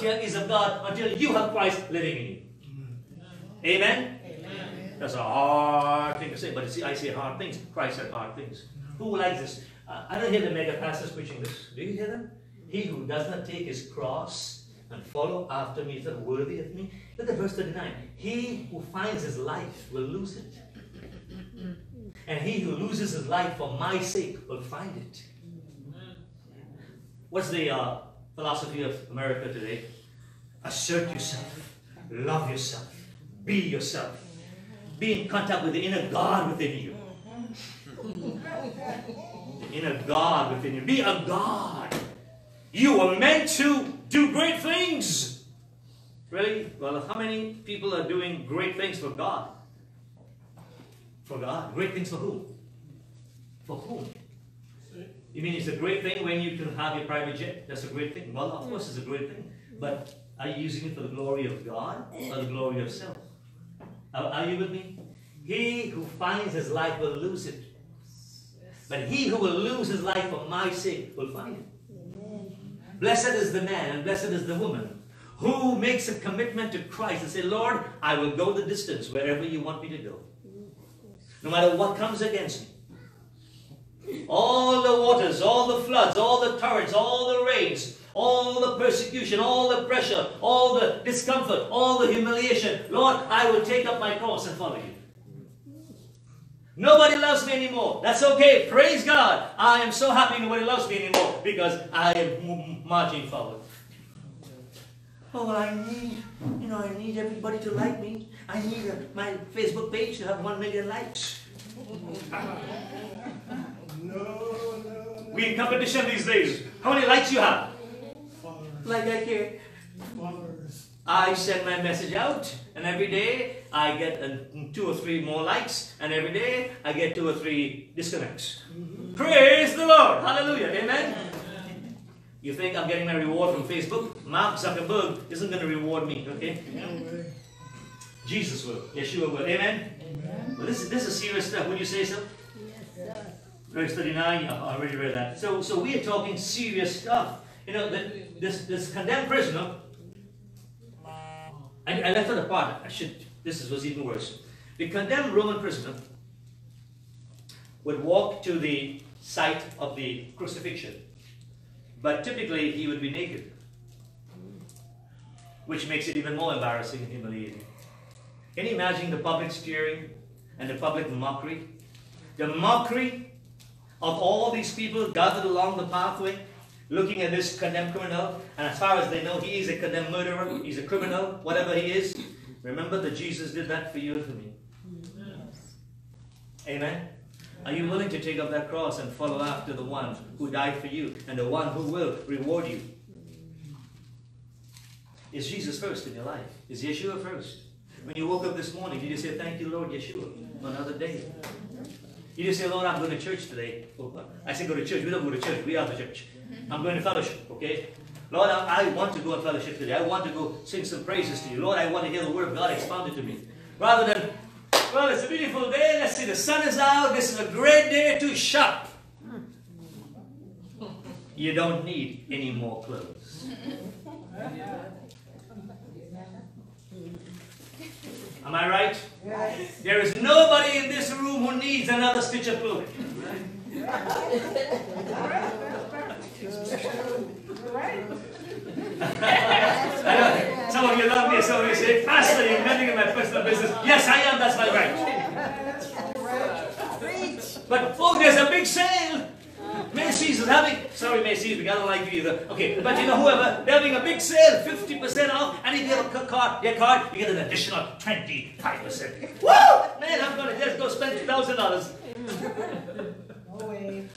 volunteer is of God until you have Christ living in you. Amen? Amen. That's a hard thing to say, but see, I say hard things. Christ said hard things. Who likes this? I don't hear the mega pastors preaching this. Do you hear them? He who does not take his cross and follow after me is not worthy of me. Look at verse 39. He who finds his life will lose it. And he who loses his life for my sake will find it. What's the philosophy of America today? Assert yourself. Love yourself. Be yourself. Be in contact with the inner God within you. The inner God within you. Be a God. You were meant to do great things. Really? Well, how many people are doing great things for God? For God? Great things for who? For whom? You mean it's a great thing when you can have your private jet? That's a great thing. Well, of course it's a great thing. But are you using it for the glory of God or the glory of self? Are you with me? He who finds his life will lose it. But he who will lose his life for my sake will find it. Blessed is the man and blessed is the woman who makes a commitment to Christ and say, Lord, I will go the distance wherever you want me to go. No matter what comes against me. All the waters, all the floods, all the torrents, all the rains, all the persecution, all the pressure, all the discomfort, all the humiliation. Lord, I will take up my cross and follow you. Nobody loves me anymore. That's okay. Praise God. I am so happy nobody loves me anymore because I am marching forward. Oh, well, I need everybody to like me. I need my Facebook page to have 1 million likes. No. We in competition these days. How many likes you have? Followers. Like I care. Followers. I send my message out, and every day I get 2 or 3 more likes, and every day I get 2 or 3 disconnects. Mm-hmm. Praise the Lord. Hallelujah. Amen. You think I'm getting my reward from Facebook? Mark Zuckerberg isn't going to reward me, okay? No, Jesus will. Yeshua will. Amen? Amen. Well, this is serious stuff. Would you say so? Yes, sir. Verse 39, I already read that. So we are talking serious stuff. You know, this condemned prisoner, I left it apart. This was even worse. The condemned Roman prisoner would walk to the site of the crucifixion. But typically, he would be naked, which makes it even more embarrassing and humiliating. Can you imagine the public sneering and the public mockery? The mockery of all these people gathered along the pathway, looking at this condemned criminal, and as far as they know, he is a condemned murderer, he's a criminal, whatever he is. Remember that Jesus did that for you and for me. Amen? Are you willing to take up that cross and follow after the one who died for you and the one who will reward you? Is Jesus first in your life? Is Yeshua first? When you woke up this morning, did you say, thank you, Lord Yeshua, for another day? Did you say, Lord, I'm going to church today? I say go to church. We don't go to church. We are the church. I'm going to fellowship, okay? Lord, I want to go to fellowship today. I want to go sing some praises to you. Lord, I want to hear the word of God expounded to me. Rather than, well, it's a beautiful day. Let's see, the sun is out. This is a great day to shop. You don't need any more clothes. Am I right? Yes. There is nobody in this room who needs another stitch of clothing. Some of you love me, some of you say, Pastor, you're meddling in my personal business. Yes, I am, that's my right. But oh, there's a big sale. Macy's is having, sorry Macy's, we gotta like you either. Okay, but you know whoever, they're having a big sale, 50% off, and if you have a card, your card, you get an additional 25%. Woo! Man, I'm gonna just go spend $2,000.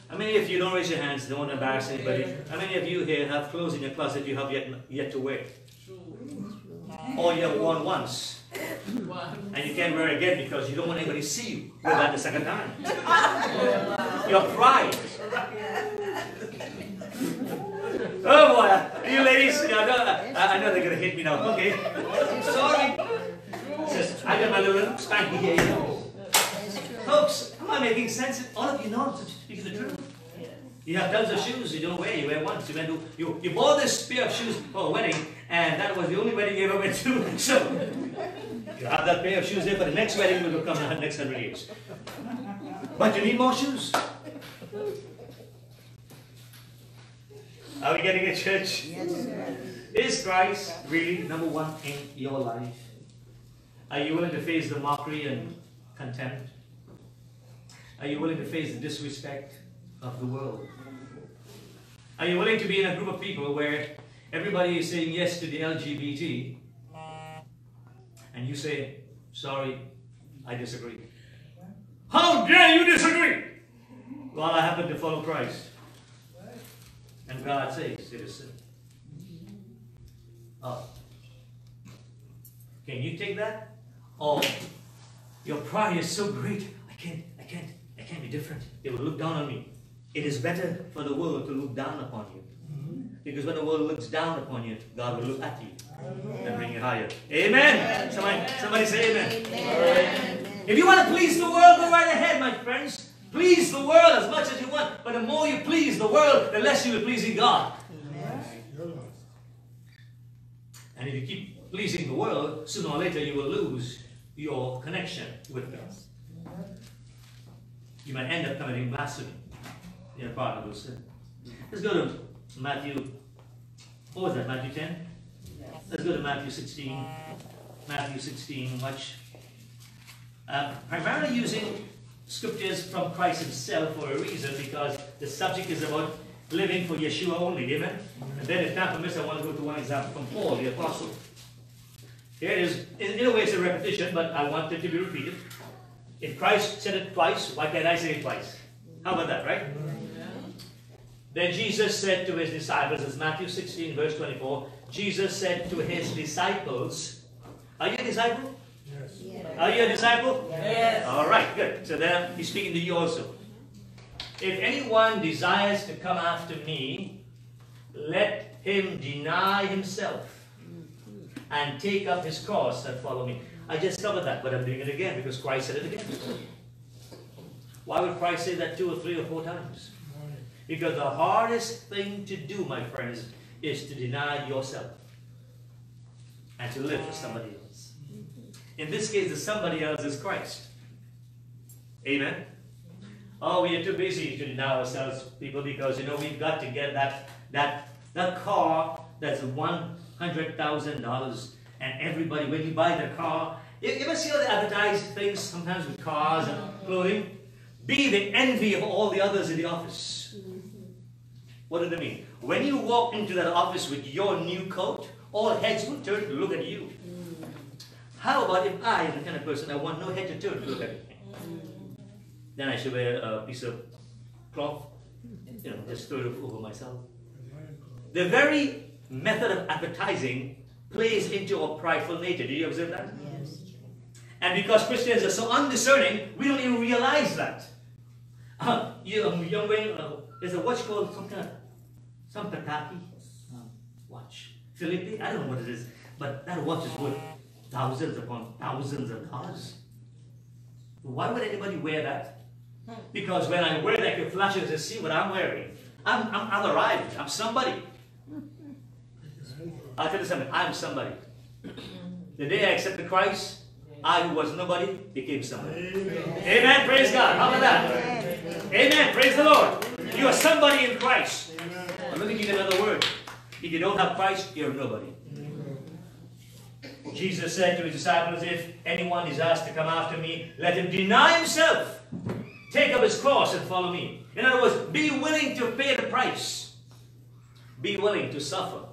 How many of you, don't raise your hands, don't want to embarrass anybody. How many of you here have clothes in your closet you have yet to wear? Or you have worn once. And you can't wear it again because you don't want anybody to see you wear that the second time. Your pride. Oh boy, you ladies, I know they're going to hate me now. Okay. I'm sorry. Just, I got my little spanky here. You know. Folks, am I making sense? All of you know, to speak the truth. You have tons of shoes, you don't wear, you wear once. You bought this pair of shoes for a wedding, and that was the only wedding you ever went to. So you have that pair of shoes there for the next wedding will come in the next 100 years. But you need more shoes. Are we getting it, church? Yes, sir. Is Christ really number one in your life? Are you willing to face the mockery and contempt? Are you willing to face the disrespect of the world? Are you willing to be in a group of people where everybody is saying yes to the LGBT and you say, sorry, I disagree? How dare you disagree? Well, I happen to follow Christ. And God says it is sin. Oh. Can you take that? Oh, your pride is so great. I can't be different. They will look down on me. It is better for the world to look down upon you. Because when the world looks down upon you, God will look at you and bring you higher. Amen. Somebody say amen. Amen. If you want to please the world, go right ahead, my friends. Please the world as much as you want. But the more you please the world, the less you will please God. And if you keep pleasing the world, sooner or later you will lose your connection with God. You might end up committing blasphemy in a pardonable sin. Let's go to Matthew. What was that? Matthew 10? Let's go to Matthew 16. Matthew 16, much. Primarily using scriptures from Christ himself for a reason, because the subject is about living for Yeshua only, amen? And then if not permits, I want to go to one example from Paul, the Apostle. Here it is. In a way, it's a repetition, but I want it to be repeated. If Christ said it twice, why can't I say it twice? How about that, right? Yeah. Then Jesus said to his disciples, it's Matthew 16, verse 24, Jesus said to his disciples, are you a disciple? Yes. Yes. Are you a disciple? Yes. All right, good. So then he's speaking to you also. If anyone desires to come after me, let him deny himself and take up his cross and follow me. I just covered that, but I'm doing it again because Christ said it again. Why would Christ say that 2 or 3 or 4 times? Because the hardest thing to do, my friends, is to deny yourself and to live for somebody else. In this case, the somebody else is Christ. Amen? Oh, we are too busy to deny ourselves, people, because, you know, we've got to get that car that's $100,000. And everybody, when you buy the car, you ever see all the advertised things sometimes with cars and clothing? Be the envy of all the others in the office. What do they mean? When you walk into that office with your new coat, all heads will turn to look at you. How about if I am the kind of person I want no head to turn to look at me? Then I should wear a piece of cloth, you know, just throw it over myself. The very method of advertising plays into our prideful nature. Do you observe that? Yes. And because Christians are so undiscerning, we don't even realize that. Young way, there's a watch called some kind of, some Pataki watch. Philippians, I don't know what it is, but that watch is worth thousands upon thousands of dollars. Why would anybody wear that? Because when I wear that, your flashes to see what I'm wearing. I'm arrived. I'm somebody. I'll tell you something. I'm somebody. The day I accepted Christ, I who was nobody became somebody. Amen. Amen. Praise God. How about that? Amen. Amen. Praise the Lord. Amen. You are somebody in Christ. Amen. I'm going to give you another word. If you don't have Christ, you're nobody. Amen. Jesus said to his disciples, if anyone desires to come after me, let him deny himself, take up his cross and follow me. In other words, be willing to pay the price. Be willing to suffer.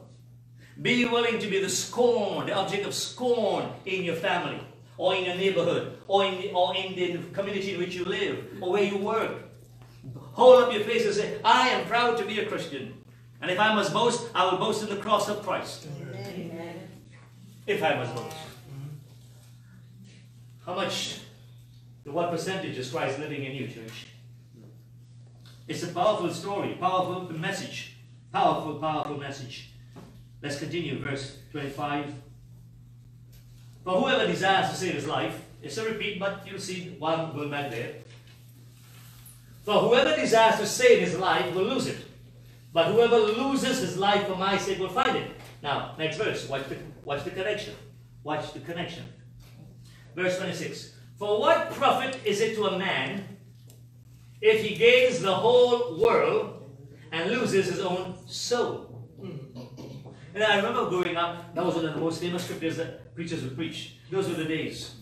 Be willing to be the scorn, the object of scorn in your family, or in your neighborhood, or in the community in which you live, or where you work. Hold up your face and say, I am proud to be a Christian. And if I must boast, I will boast in the cross of Christ. Amen. If I must boast. How much, what percentage is Christ living in you, church? It's a powerful story, powerful message. Powerful, powerful message. Let's continue, verse 25. For whoever desires to save his life, it's a repeat, but you'll see one going back there. For whoever desires to save his life will lose it. But whoever loses his life for my sake will find it. Now, next verse. Watch the connection. Watch the connection. Verse 26. For what profit is it to a man if he gains the whole world and loses his own soul? And I remember growing up, that was one of the most famous scriptures that preachers would preach. Those were the days.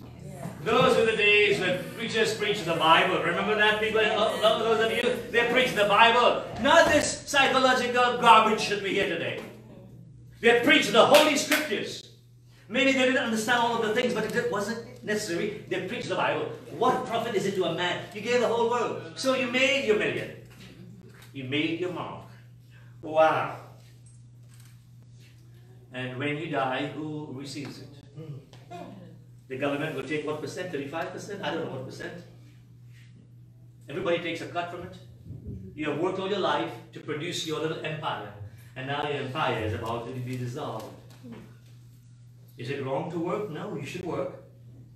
Those were the days when preachers preached the Bible. Remember that, people? Those of you, they preached the Bible. Not this psychological garbage should be here today. They preached the Holy Scriptures. Maybe they didn't understand all of the things, but it wasn't necessary. They preached the Bible. What profit is it to a man? You gave the whole world. So you made your million. You made your mark. Wow. And when you die, who receives it? The government will take what percent? 35%? I don't know what percent. Everybody takes a cut from it. You have worked all your life to produce your little empire. And now your empire is about to be dissolved. Is it wrong to work? No, you should work.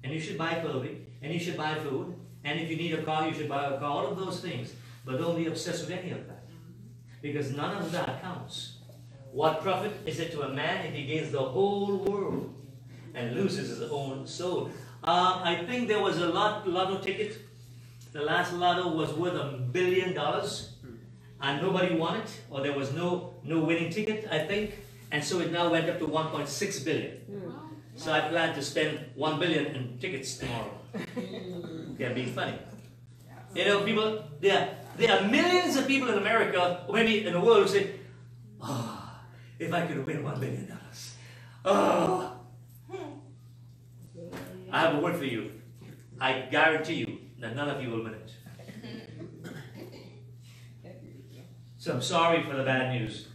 And you should buy clothing. And you should buy food. And if you need a car, you should buy a car. All of those things. But don't be obsessed with any of that. Because none of that counts. What profit is it to a man if he gains the whole world and loses his own soul? I think there was a lotto ticket. The last lotto was worth $1 billion, and nobody won it, or there was no winning ticket, I think, and so it now went up to 1.6 billion. So I plan to spend 1 billion in tickets tomorrow. They're being funny. You know, people. There are millions of people in America, or maybe in the world, who say, "Oh, if I could win $1 billion, oh." I have a word for you. I guarantee you that none of you will win it. So I'm sorry for the bad news.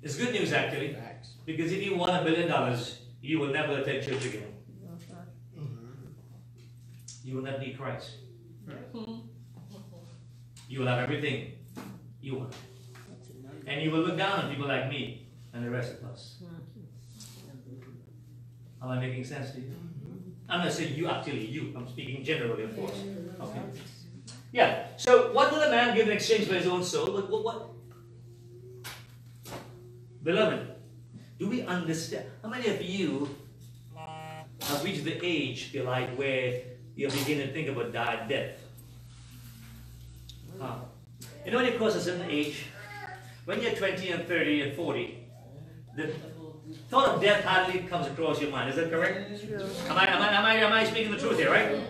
It's good news, actually, because if you won $1 billion, you will never attend church again. You will not need Christ. You will have everything you want. And you will look down on people like me and the rest of us. Am I making sense to you? I'm not saying you, actually you. I'm speaking generally, of course. Okay. Yeah. So what will a man give in exchange for his own soul? What? Beloved, do we understand? How many of you have reached the age, feel like, where you begin to think about death? Huh. You know, when you cross a certain age, when you're 20 and 30 and 40, the thought of death hardly comes across your mind. Is that correct? Am I speaking the truth here, right?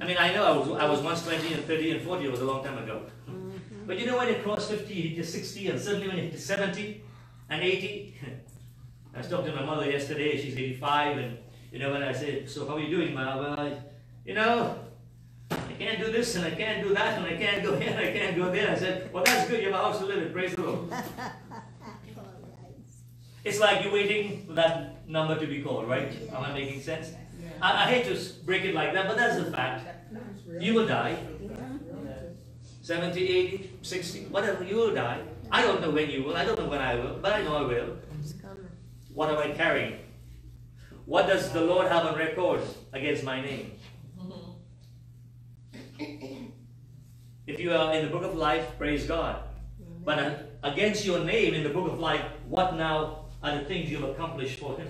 I mean, I know I was once 20 and 30 and 40. It was a long time ago. But you know, when you cross 50, you hit your 60, and suddenly when you hit your 70 and 80, I was talking to my mother yesterday. She's 85, and you know, when I said, "So how are you doing, Ma?" Well, you know, I can't do this and I can't do that and I can't go here and I can't go there. I said, "Well, that's good. You have a house to live in. Praise the Lord." It's like you're waiting for that number to be called, right? Yeah. Am I making sense? Yeah. I hate to break it like that, but that's the fact. You will die. Yeah. 70, 80, 60, whatever, you will die. I don't know when you will. I don't know when I will, but I know I will. What am I carrying? What does the Lord have on record against my name? If you are in the book of life, praise God. But against your name in the book of life, what now are the things you've accomplished for him?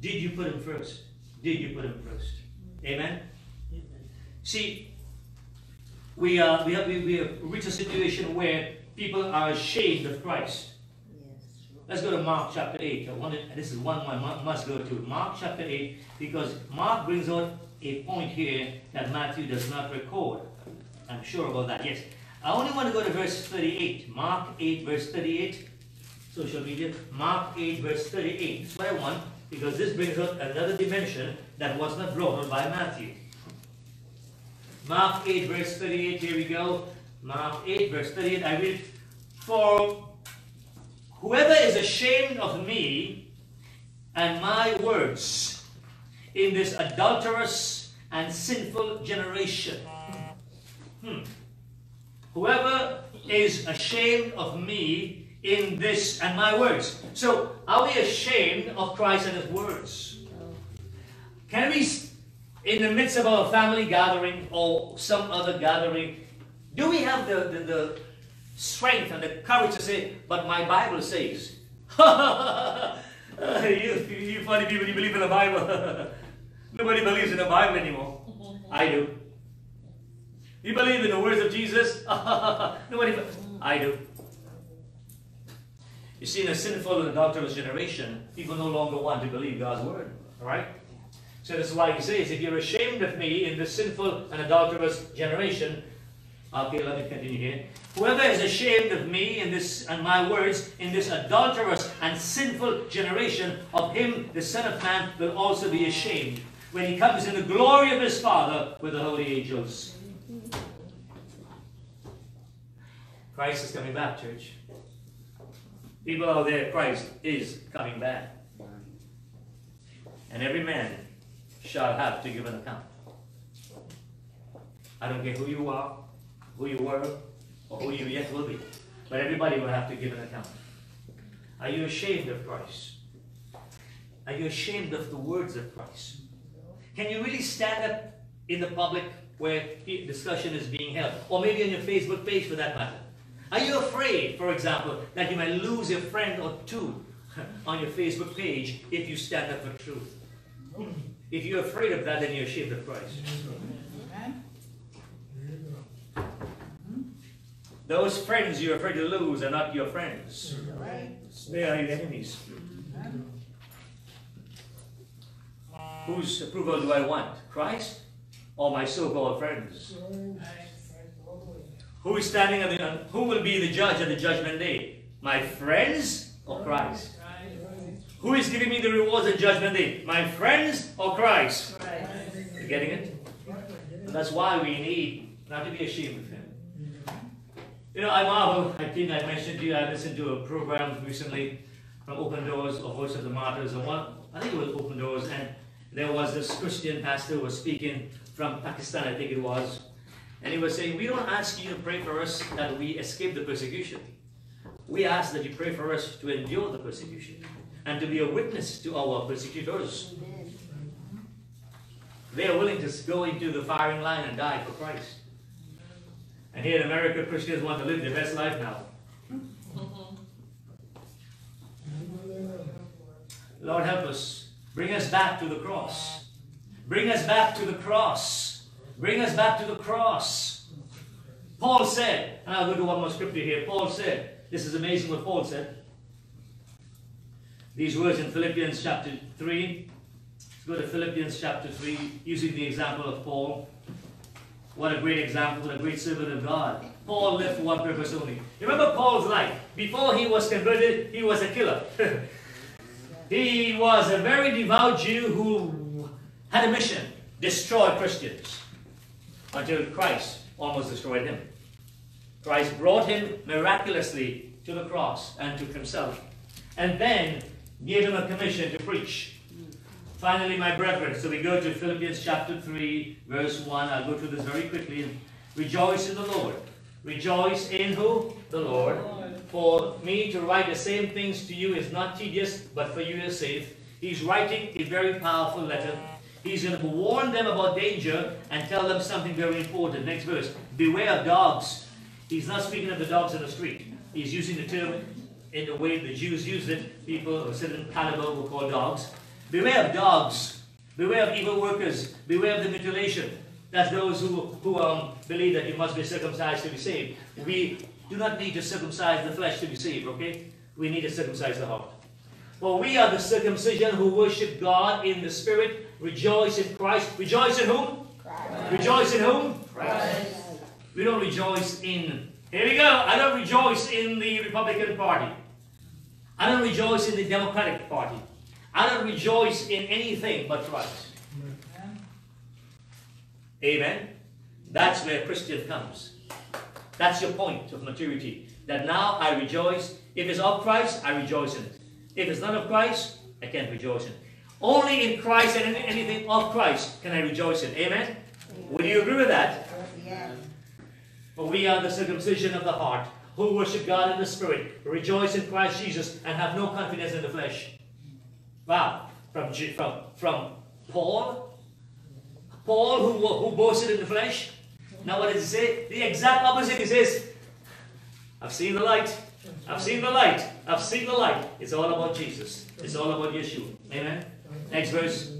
Did you put him first? Did you put him first? Amen? Amen. See, we have reached a situation where people are ashamed of Christ. Yes, let's go to Mark chapter 8. This is one I must go to. Mark chapter 8, because Mark brings out a point here that Matthew does not record. I'm sure about that, yes. I only want to go to verse 38. Mark 8, verse 38. Social media, Mark 8, verse 38. That's what I want, because this brings up another dimension that was not brought up by Matthew. Mark 8, verse 38, here we go. Mark 8, verse 38, I read, "For whoever is ashamed of me and my words in this adulterous and sinful generation." Whoever is ashamed of me in this and my words. So, are we ashamed of Christ and his words? No. Can we, in the midst of our family gathering or some other gathering, Do we have the strength and the courage to say, but my Bible says? You funny people, you believe in the Bible. Nobody believes in the Bible anymore. I do. You believe in the words of Jesus? Nobody. I do. You see, in a sinful and adulterous generation, people no longer want to believe God's word. Right? So that's why he says, if you're ashamed of me in this sinful and adulterous generation, okay, let me continue here. Whoever is ashamed of me in this and my words in this adulterous and sinful generation, of him the Son of Man will also be ashamed when he comes in the glory of his Father with the holy angels. Christ is coming back, church. People out there, Christ is coming back. And every man shall have to give an account. I don't care who you are, who you were, or who you yet will be. But everybody will have to give an account. Are you ashamed of Christ? Are you ashamed of the words of Christ? Can you really stand up in the public where discussion is being held? Or maybe on your Facebook page for that matter. Are you afraid, for example, that you might lose a friend or two on your Facebook page if you stand up for truth? If you're afraid of that, then you're ashamed of Christ. Those friends you're afraid to lose are not your friends. They are your enemies. Whose approval do I want? Christ or my so-called friends? Who is standing who will be the judge at the judgment day? My friends or Christ? Who is giving me the rewards at judgment day? My friends or Christ? You getting it? And that's why we need not to be ashamed of him. You know, I marvel. I think I mentioned to you, I listened to a program recently from Open Doors or Voice of the Martyrs, and one, I think it was Open Doors, and there was this Christian pastor who was speaking from Pakistan, I think it was. And he was saying, we don't ask you to pray for us that we escape the persecution. We ask that you pray for us to endure the persecution and to be a witness to our persecutors. They are willing to go into the firing line and die for Christ. And here in America, Christians want to live their best life now. Lord, help us. Bring us back to the cross. Bring us back to the cross. Bring us back to the cross. Paul said, and I'll go to one more scripture here. Paul said, this is amazing what Paul said. These words in Philippians chapter 3. Let's go to Philippians chapter 3, using the example of Paul. What a great example, what a great servant of God. Paul lived for one purpose only. Remember Paul's life. Before he was converted, he was a killer. He was a very devout Jew who had a mission. Destroy Christians. Until Christ almost destroyed him. Christ brought him miraculously to the cross and to himself, and then gave him a commission to preach. Finally, my brethren, so we go to Philippians chapter 3, verse 1. I'll go through this very quickly. Rejoice in the Lord. Rejoice in who? The Lord. For me to write the same things to you is not tedious, but for you is safe. He's writing a very powerful letter. He's going to warn them about danger and tell them something very important. Next verse. Beware of dogs. He's not speaking of the dogs in the street. He's using the term in the way the Jews used it. People of a certain caliber were called dogs. Beware of dogs. Beware of evil workers. Beware of the mutilation. That's those who believe that you must be circumcised to be saved. We do not need to circumcise the flesh to be saved, okay? We need to circumcise the heart. For we are the circumcision who worship God in the Spirit. Rejoice in Christ. Rejoice in whom? Christ. Rejoice in whom? Christ. We don't rejoice in... Here we go. I don't rejoice in the Republican Party. I don't rejoice in the Democratic Party. I don't rejoice in anything but Christ. Amen. That's where Christian comes. That's your point of maturity. That now I rejoice. If it's of Christ, I rejoice in it. If it's not of Christ, I can't rejoice in it. Only in Christ and in anything of Christ can I rejoice in. Amen? Amen. Would you agree with that? Yes. For we are the circumcision of the heart, who worship God in the Spirit, rejoice in Christ Jesus, and have no confidence in the flesh. Wow. From Paul, who boasted in the flesh, Now what does it say? The exact opposite. It says, I've seen the light. I've seen the light. I've seen the light. It's all about Jesus. It's all about Yeshua. Amen? Next verse.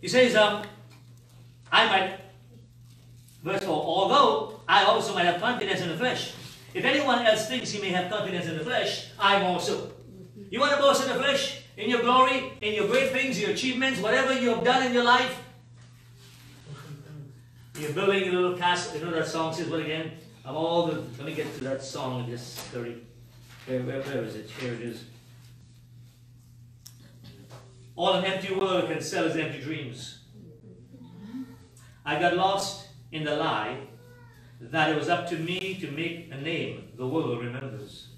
He says, I might, verse 4, although I also might have confidence in the flesh. If anyone else thinks he may have confidence in the flesh, I'm also. You want to boast in the flesh? In your glory? In your great things? Your achievements? Whatever you have done in your life? You're building a little castle. You know that song says what again? I'm all the... Let me get to that song in this story. Where is it? Here it is. All an empty world can sell is empty dreams. I got lost in the lie that it was up to me to make a name the world remembers.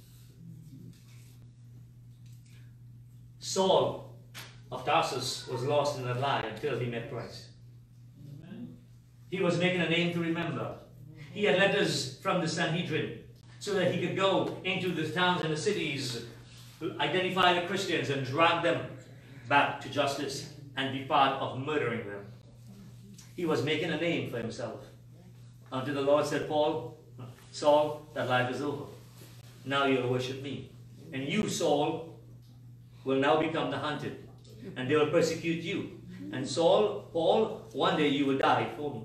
Saul of Tarsus was lost in that lie until he met Christ. He was making a name to remember. He had letters from the Sanhedrin so that he could go into the towns and the cities, identify the Christians and drag them back to justice and be part of murdering them. He was making a name for himself. Until the Lord said, Paul, Saul, that life is over. Now you'll worship me. And you, Saul, will now become the hunted. And they will persecute you. And Saul, Paul, one day you will die for me.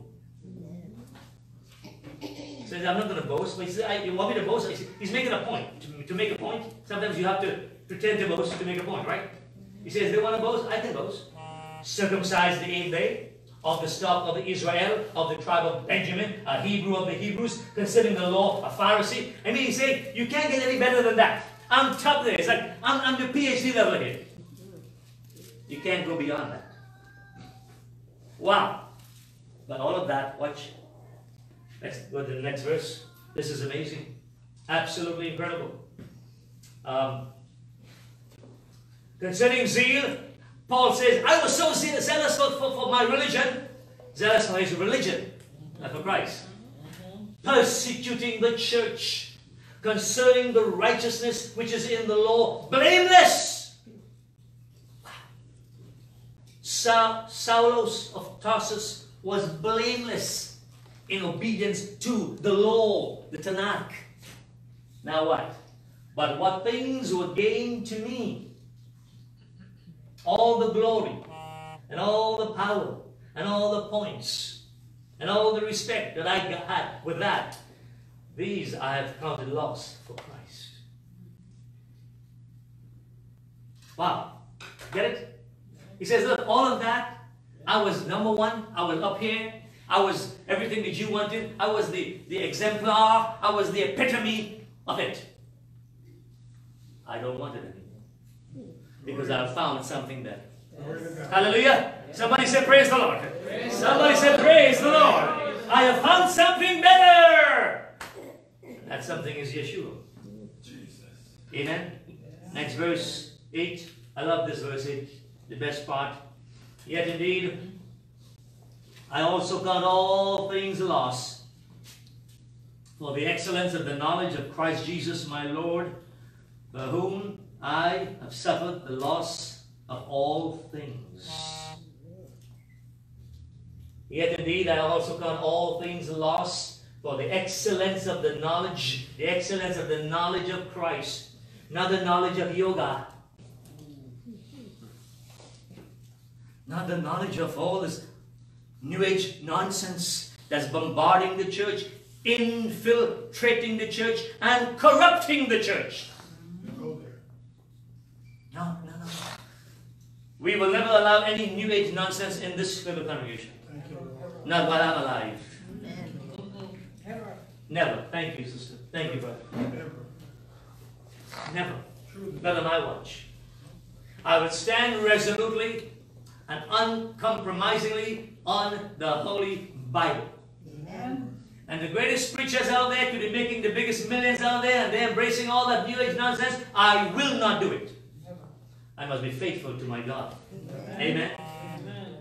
He says, I'm not going to boast. But he says, you want me to boast? He's making a point. To make a point, sometimes you have to pretend to boast to make a point, right? He says, they want to boast? I can boast. Circumcised the 8th day. Of the stock of Israel, of the tribe of Benjamin, a Hebrew of the Hebrews, considering the law, a Pharisee. I mean, he said, you can't get any better than that. I'm top there. It's like, I'm the PhD level here. You can't go beyond that. Wow. But all of that, watch. Let's go to the next verse. This is amazing. Absolutely incredible. Concerning zeal, Paul says, I was so zealous for my religion, zealous for his religion, not for Christ. Persecuting the church, concerning the righteousness which is in the law, blameless. Saul of Tarsus was blameless in obedience to the law, the Tanakh. Now what? But what things were gained to me? All the glory, and all the power, and all the points, and all the respect that I had with that, these I have counted loss for Christ. Wow. Get it? He says, look, all of that, I was number one, I was up here, I was everything that you wanted, I was the exemplar, I was the epitome of it. I don't want it anymore. Because I found something there. Yes. Hallelujah. Yes. Somebody say praise the Lord. Praise Somebody the Lord. Say praise the Lord. Praise I have found something better. And that something is Yeshua. Jesus. Amen. Yes. Next verse 8. I love this verse 8. The best part. Yet indeed, I also count all things lost for the excellence of the knowledge of Christ Jesus my Lord, by whom I have suffered the loss of all things. Yet indeed I also count all things lost for the excellence of the knowledge, of Christ, not the knowledge of yoga, not the knowledge of all this New Age nonsense that's bombarding the church, infiltrating the church, and corrupting the church. No. We will never allow any New Age nonsense in this little congregation. Not while I'm alive. Never. Never. Thank you, sister. Thank you, brother. Never. Not on my watch. I would stand resolutely and uncompromisingly on the Holy Bible. Amen. And the greatest preachers out there could be making the biggest millions out there, and they're embracing all that New Age nonsense. I will not do it. I must be faithful to my God. Amen. Amen.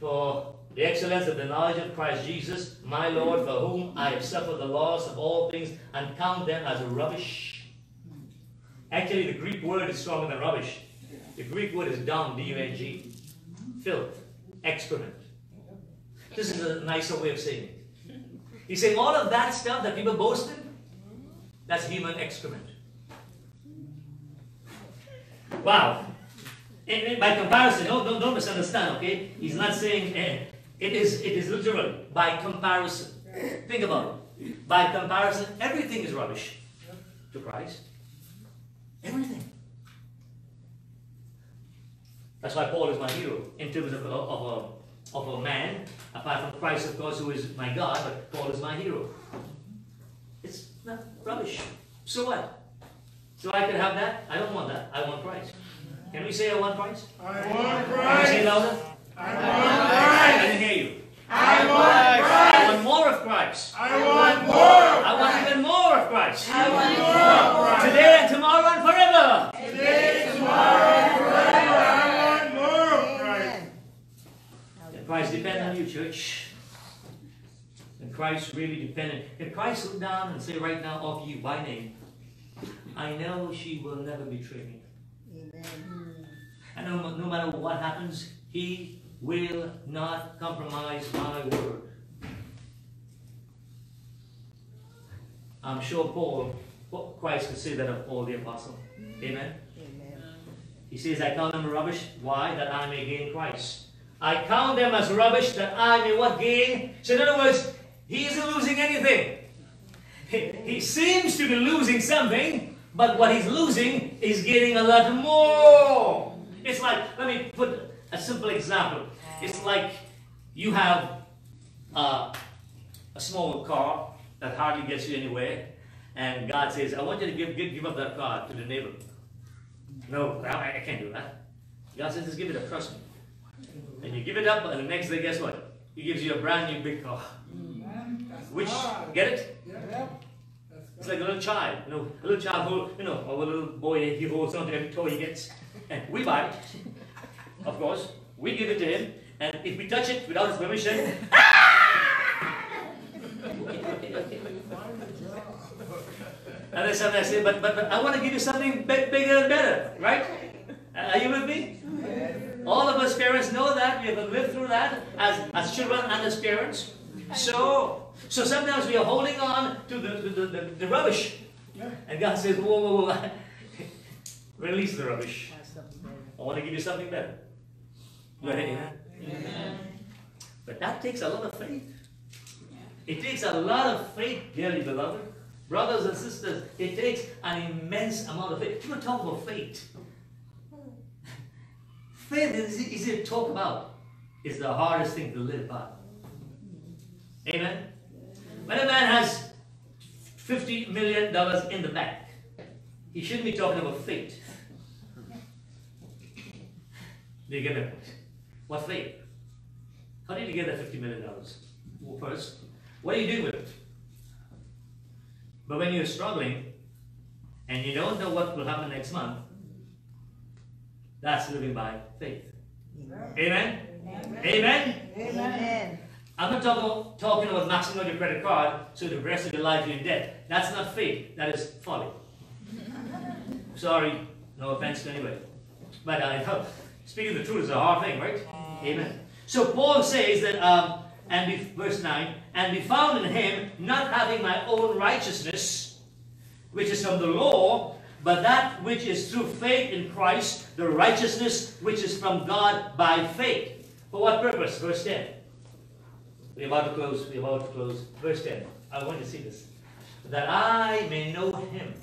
For the excellence of the knowledge of Christ Jesus, my Lord, for whom I have suffered the loss of all things and count them as rubbish. Actually, the Greek word is stronger than rubbish. The Greek word is dung, D-U-N-G. Filth, excrement. This is a nicer way of saying it. He's saying all of that stuff that people boast in, that's human excrement. Wow. And by comparison, don't misunderstand, okay? He's not saying it is literal. By comparison. Think about it. By comparison, everything is rubbish to Christ. Everything. That's why Paul is my hero in terms of a man, apart from Christ, of course, who is my God, but Paul is my hero. It's not rubbish. So what? So I can have that? I don't want that. I want Christ. Can we say I want Christ? I want Christ. Can we say louder? I want Christ. I didn't hear you. I want Christ. I want more of Christ. I want more of Christ. I want even more of Christ. I want more of Christ. Today and tomorrow and forever. I want more of Christ. Can Christ depend on you, church? Can Christ really depend on you? Can Christ look down and say right now of you by name, I know she will never betray me. Amen. And no matter what happens, he will not compromise my word. I'm sure Christ could say that of all the apostles. Amen? Amen. He says, I count them rubbish. Why? That I may gain Christ. I count them as rubbish that I may what gain? So in other words, he isn't losing anything. He seems to be losing something, but what he's losing is getting a lot more. It's like, let me put a simple example. It's like you have a small car that hardly gets you anywhere, and God says, I want you to give up that car to the neighbor. No, I can't do that. God says, just give it up, trust me. And you give it up, and the next day, guess what? He gives you a brand new big car. Which, get it? Yeah. It's like a little child, a little child who, or a little boy, he holds on to every toy he gets. And we buy it, of course, we give it to him, and if we touch it without his permission, and then sometimes I say, but I want to give you something bigger and better, right? Are you with me? Yeah. All of us parents know that, we have lived through that as children and as parents. So sometimes we are holding on to the rubbish. Yeah. And God says, whoa. Release the rubbish. I want to give you something better. Amen. But that takes a lot of faith. It takes a lot of faith, dearly beloved. Brothers and sisters, it takes an immense amount of faith. People talk about faith. Faith is easy to talk about. It's the hardest thing to live by. Amen? When a man has $50 million in the bank, he shouldn't be talking about faith. Do you get that? What faith? How did you get that $50 million? Well, first, what are you doing with it? But when you're struggling and you don't know what will happen next month, that's living by faith. Amen? Amen? Amen. I'm not talking about maxing out your credit card so the rest of your life you're in debt. That's not faith. That is folly. Sorry. No offense to anybody. But I know speaking the truth is a hard thing, right? Amen. So Paul says that, verse 9, and be found in him, not having my own righteousness, which is from the law, but that which is through faith in Christ, the righteousness which is from God by faith. For what purpose? Verse 10. We're about to close. Verse 10. I want you to see this. That I may know him.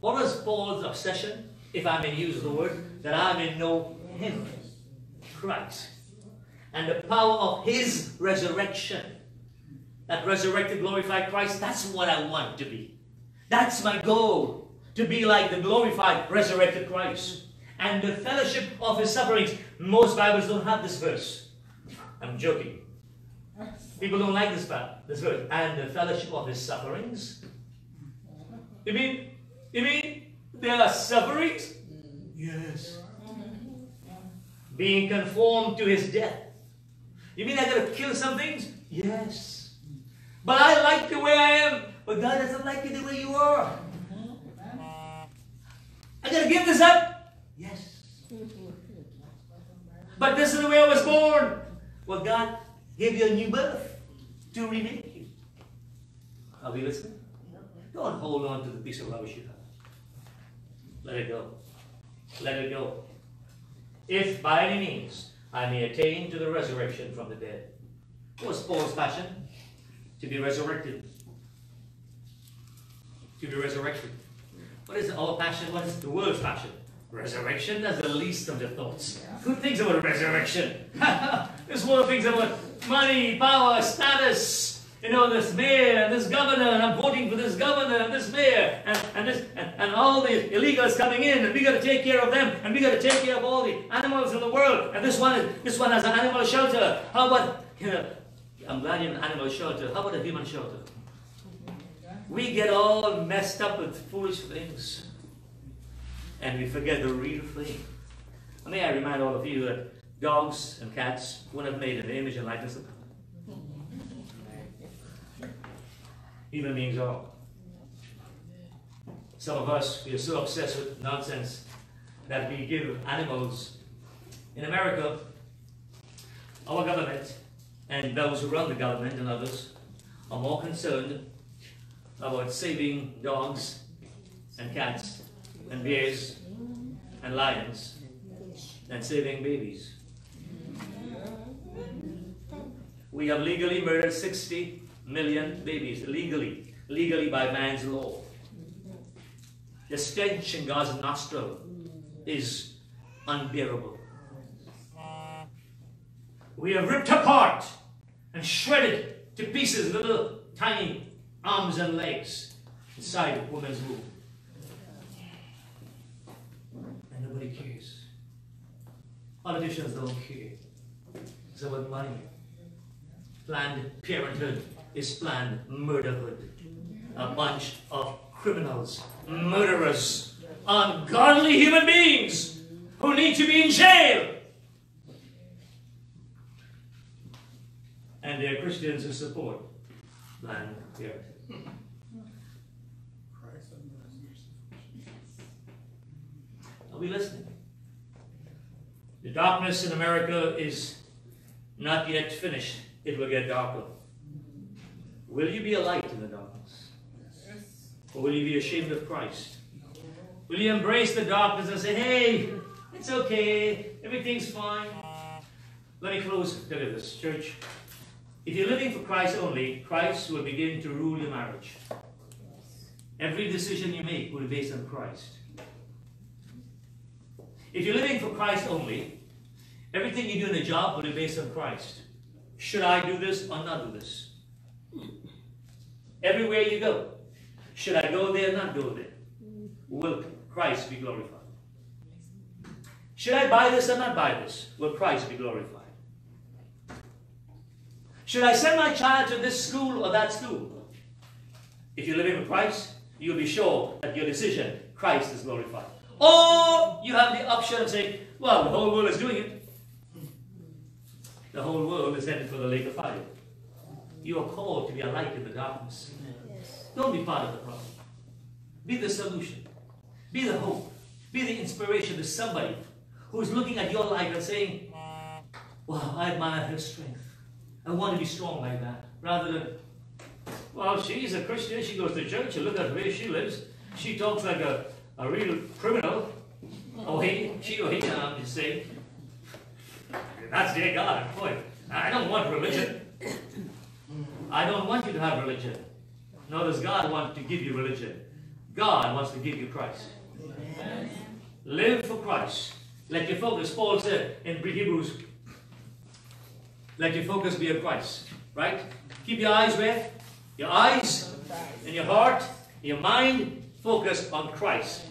What was Paul's obsession, if I may use the word? That I may know him, Christ, and the power of his resurrection. That resurrected, glorified Christ, that's what I want to be. That's my goal, to be like the glorified, resurrected Christ. And the fellowship of his sufferings. Most Bibles don't have this verse. I'm joking. People don't like this verse. And the fellowship of his sufferings. You mean there are sufferings? Yes. Being conformed to his death. You mean I gotta kill some things? Yes. But I like the way I am. But God doesn't like you the way you are. I gotta give this up? Yes. But this is the way I was born. Well, God gave you a new birth to remake you. Are we listening? Don't hold on to the piece of rubbish you have. Let it go. Let it go. If by any means I may attain to the resurrection from the dead. What was Paul's passion? To be resurrected. To be resurrected. What is our passion? What is the world's passion? Resurrection? That's the least of the thoughts. Yeah. Who thinks about resurrection? This world thinks about money, power, status. You know, this mayor and this governor, and I'm voting for this governor and this mayor, and all the illegals coming in, and we got to take care of them, and we got to take care of all the animals in the world. And this one has an animal shelter. How about, you know, I'm glad you have an animal shelter. How about a human shelter? We get all messed up with foolish things. And we forget the real thing. And may I remind all of you that dogs and cats wouldn't have made an image and likeness of God. Human beings are. Some of us, we are so obsessed with nonsense that we give animals. In America, our government and those who run the government and others are more concerned about saving dogs and cats and bears and lions than saving babies. We have legally murdered 60 million babies, legally by man's law. The stench in God's nostril is unbearable. We have ripped apart and shredded to pieces little tiny arms and legs inside woman's womb. And nobody cares. Politicians don't care. It's about money. Planned Parenthood is planned murderhood. A bunch of criminals, murderers, ungodly human beings who need to be in jail. And they are Christians who support Planned Parenthood. Are we listening? The darkness in America is not yet finished. It will get darker. Will you be a light in the darkness? Yes. Or will you be ashamed of Christ? Will you embrace the darkness and say, hey, it's okay, everything's fine? Let me close with this, church. If you're living for Christ only, Christ will begin to rule your marriage. Every decision you make will be based on Christ. If you're living for Christ only, everything you do in a job will be based on Christ. Should I do this or not do this? Everywhere you go, should I go there or not go there? Will Christ be glorified? Should I buy this or not buy this? Will Christ be glorified? Should I send my child to this school or that school? If you're living with Christ, you'll be sure that your decision, Christ is glorified. Or you have the option of saying, well, the whole world is doing it. The whole world is headed for the lake of fire. You are called to be a light in the darkness. Yes. Don't be part of the problem. Be the solution. Be the hope. Be the inspiration to somebody who is looking at your life and saying, wow, I admire her strength. I want to be strong like that, rather than, well, she's a Christian, she goes to church, you look at where she lives, she talks like a real criminal, or he, she or he, I'm just saying, that's their God, boy, I don't want religion. I don't want you to have religion. Nor does God want to give you religion. God wants to give you Christ. Amen. Live for Christ. Let your focus, Paul said in Hebrews, let your focus be on Christ, right? Keep your eyes where? Your eyes and your heart, your mind, focus on Christ.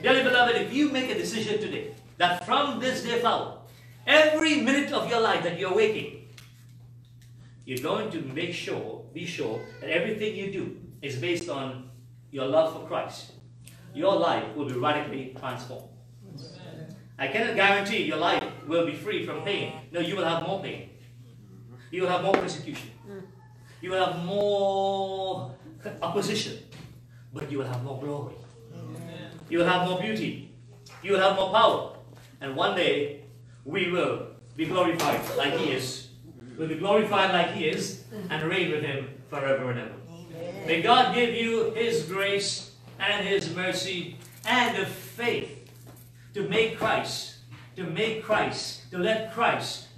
Dearly beloved, if you make a decision today, that from this day forward, every minute of your life that you're waking, you're going to be sure that everything you do is based on your love for Christ. Your life will be radically transformed. I cannot guarantee your life will be free from pain. No, you will have more pain. You will have more persecution. You will have more opposition. But you will have more glory. Amen. You will have more beauty. You will have more power. And one day, we will be glorified like He is. will be glorified like He is and reign with Him forever and ever. Amen. May God give you His grace and His mercy and the faith to let Christ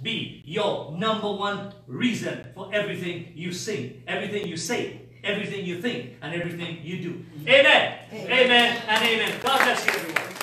be your number one reason for everything you sing, everything you say, everything you think, and everything you do. Amen. Amen, amen and amen. God bless you, everyone.